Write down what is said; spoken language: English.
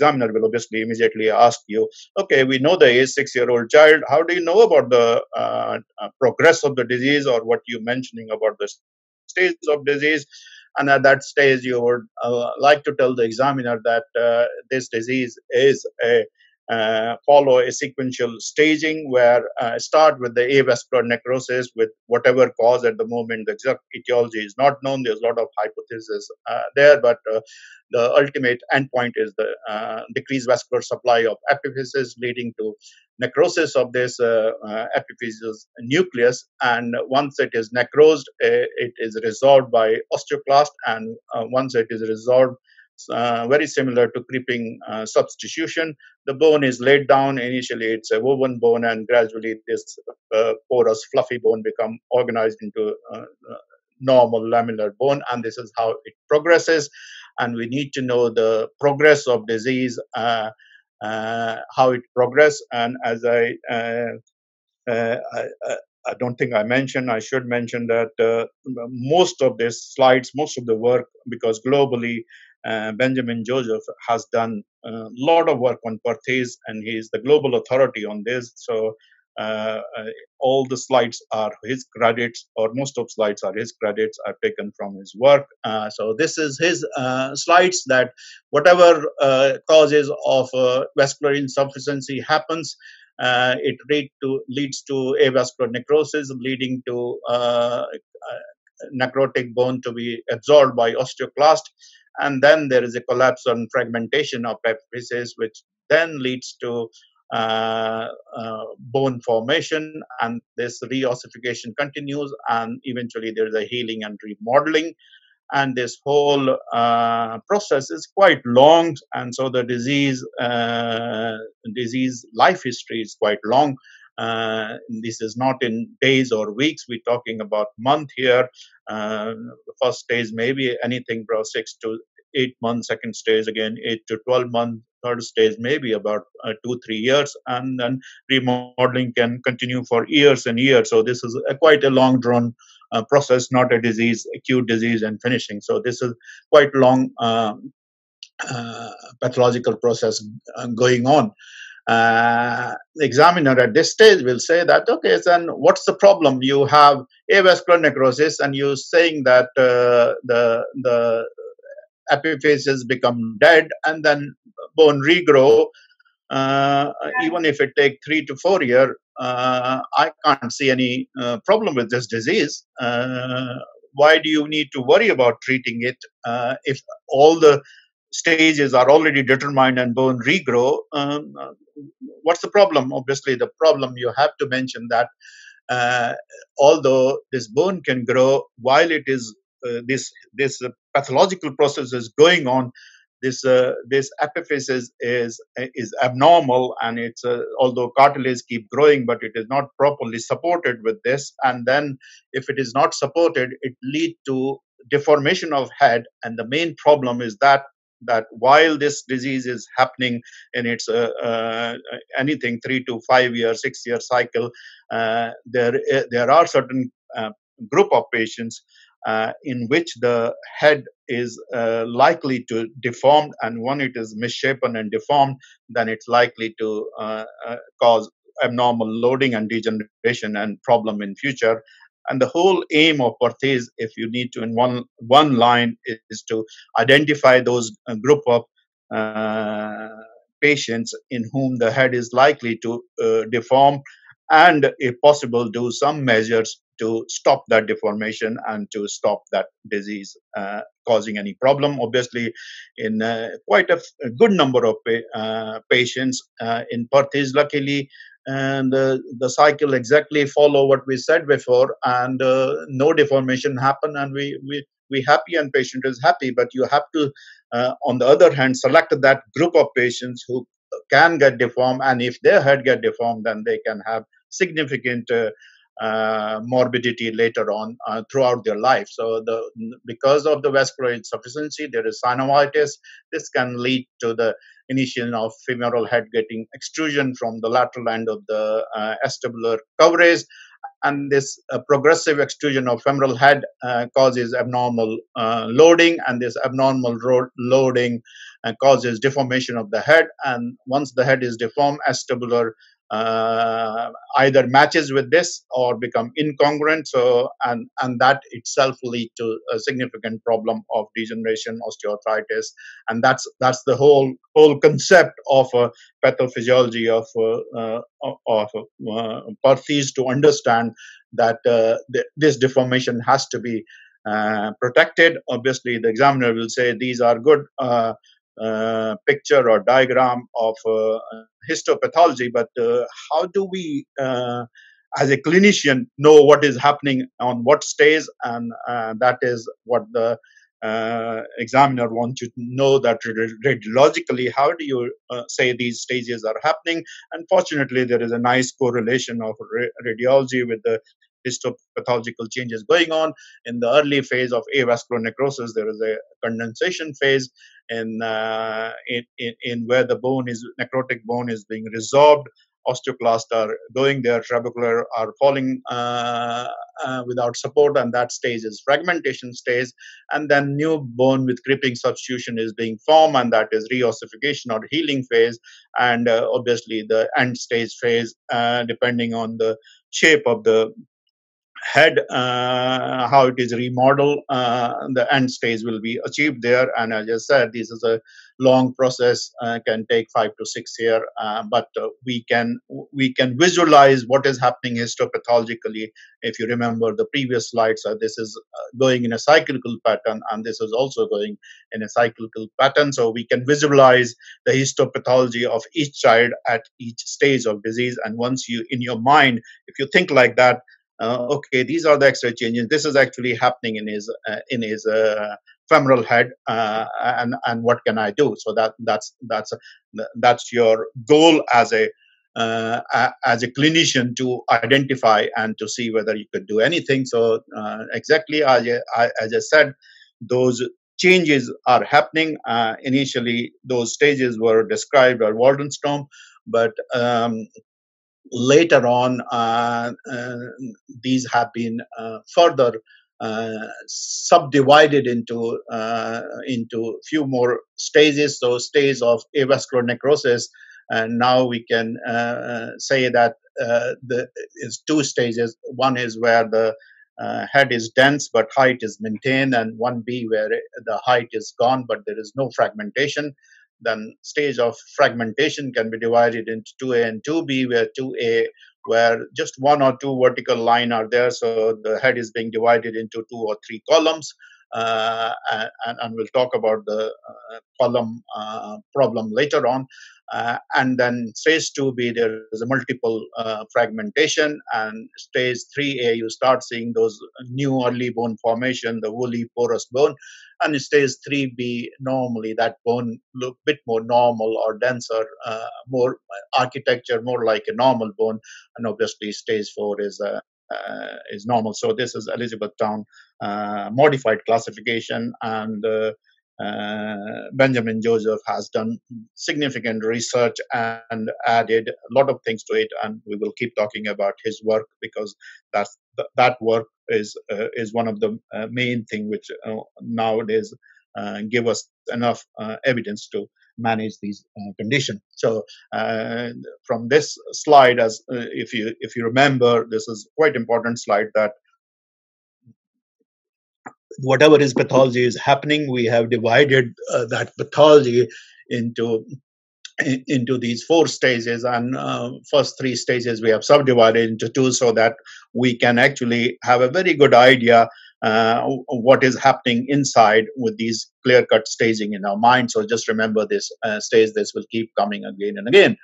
examiner will obviously immediately ask you, okay, we know the age 6-year-old child. How do you know about the progress of the disease or what you're mentioning about the stage of disease? And at that stage, you would like to tell the examiner that this disease is a follow a sequential staging where start with the avascular necrosis with whatever cause at the moment. The exact etiology is not known. There's a lot of hypotheses there, but the ultimate endpoint is the decreased vascular supply of epiphyses leading to necrosis of this epiphyseal nucleus. And once it is necrosed, it is resolved by osteoclast. And once it is resolved, very similar to creeping substitution. The bone is laid down. Initially, it's a woven bone, and gradually this porous, fluffy bone become organized into normal lamellar bone, and this is how it progresses. And we need to know the progress of disease, how it progresses. And as I don't think I mentioned, I should mention that most of these slides, most of the work, because globally, Benjamin Joseph has done a lot of work on perthes, and he is the global authority on this. So all the slides are his credits, or most of slides are his credits, are taken from his work. So this is his slides that whatever causes of vascular insufficiency happens, it leads to avascular necrosis, leading to necrotic bone to be absorbed by osteoclast. And then there is a collapse and fragmentation of epiphyses, which then leads to bone formation, and this reossification continues, and eventually there is a healing and remodeling. And this whole process is quite long, and so the disease life history is quite long. This is not in days or weeks. We're talking about month here. First stage maybe anything from 6 to 8 months. Second stage again 8 to 12 months. Third stage maybe about 2-3 years, and then remodeling can continue for years and years. So this is quite a long-drawn process, not a disease, acute disease, and finishing. So this is quite long pathological process going on. The examiner at this stage will say that, okay, then what's the problem? You have avascular necrosis, and you're saying that the epiphyses become dead, and then bone regrow. Even if it take 3 to 4 years, I can't see any problem with this disease. Why do you need to worry about treating it if all the stages are already determined and bone regrow? What's the problem? Obviously, the problem you have to mention that although this bone can grow while it is this pathological process is going on, this epiphysis is abnormal, and it's although cartilage keep growing, but it is not properly supported with this, and then if it is not supported, it lead to deformation of head, and the main problem is that while this disease is happening in its anything 3 to 5 year, 6 year cycle, there are certain group of patients in which the head is likely to deform, and when it is misshapen and deformed, then it's likely to cause abnormal loading and degeneration and problem in future. And the whole aim of perthes, if you need to in one line, is to identify those group of patients in whom the head is likely to deform, and if possible do some measures to stop that deformation and to stop that disease causing any problem. Obviously, in quite a good number of patients in perthes, luckily, and the cycle exactly follow what we said before, and no deformation happen, and we happy and patient is happy. But you have to, on the other hand, select that group of patients who can get deformed, and if their head get deformed, then they can have significant morbidity later on throughout their life. So because of the vascular insufficiency, there is synovitis. This can lead to the initiation of femoral head getting extrusion from the lateral end of the vestibular coverage, and this progressive extrusion of femoral head causes abnormal loading, and this abnormal loading causes deformation of the head. And once the head is deformed, acetabular either matches with this or become incongruent. So, and that itself leads to a significant problem of degeneration, osteoarthritis, and that's the whole concept of pathophysiology of pathies, to understand that this deformation has to be protected. Obviously, the examiner will say these are good picture or diagram of histopathology, but how do we as a clinician know what is happening on what stage? And that is what the examiner wants you to know, that radiologically how do you say these stages are happening. And fortunately there is a nice correlation of radiology with the histopathological changes going on. In the early phase of avascular necrosis, there is a condensation phase in where the necrotic bone is being resorbed. Osteoclasts are going there, trabecular are falling without support, and that stage is fragmentation stage. And then new bone with creeping substitution is being formed, and that is reossification or healing phase. And obviously the end stage phase, depending on the shape of the head, how it is remodeled, the end stage will be achieved there. And as I said, this is a long process, can take 5 to 6 years, but we can visualize what is happening histopathologically. If you remember the previous slides, this is going in a cyclical pattern, and this is also going in a cyclical pattern. So we can visualize the histopathology of each child at each stage of disease. And once you, in your mind, if you think like that, okay, these are the X-ray changes. This is actually happening in his femoral head, and what can I do? So that's your goal as a clinician, to identify and to see whether you could do anything. So exactly as I said, those changes are happening. Initially, those stages were described by Waldenstrom, but later on, these have been further subdivided into few more stages. So, stage of avascular necrosis, and now we can say that is two stages. One is where the head is dense but height is maintained, and 1B where the height is gone but there is no fragmentation. Then stage of fragmentation can be divided into 2A and 2B, where 2A, where just one or two vertical lines are there. So the head is being divided into 2 or 3 columns. And we'll talk about the column problem later on. And then stage 2B, there is a multiple fragmentation. And stage 3A, you start seeing those new early bone formation, the woolly porous bone. And stage 3B, normally that bone look a bit more normal or denser, more architecture, more like a normal bone. And obviously stage 4 is normal. So this is Elizabethtown modified classification, and Benjamin Joseph has done significant research and added a lot of things to it, and we will keep talking about his work, because that work is one of the main thing which nowadays give us enough evidence to manage these conditions. So from this slide, as if you remember, this is quite important slide, that whatever is pathology is happening, we have divided that pathology into these 4 stages, and first 3 stages we have subdivided into 2, so that we can actually have a very good idea what is happening inside with these clear-cut staging in our mind. So just remember this stage, this will keep coming again and again.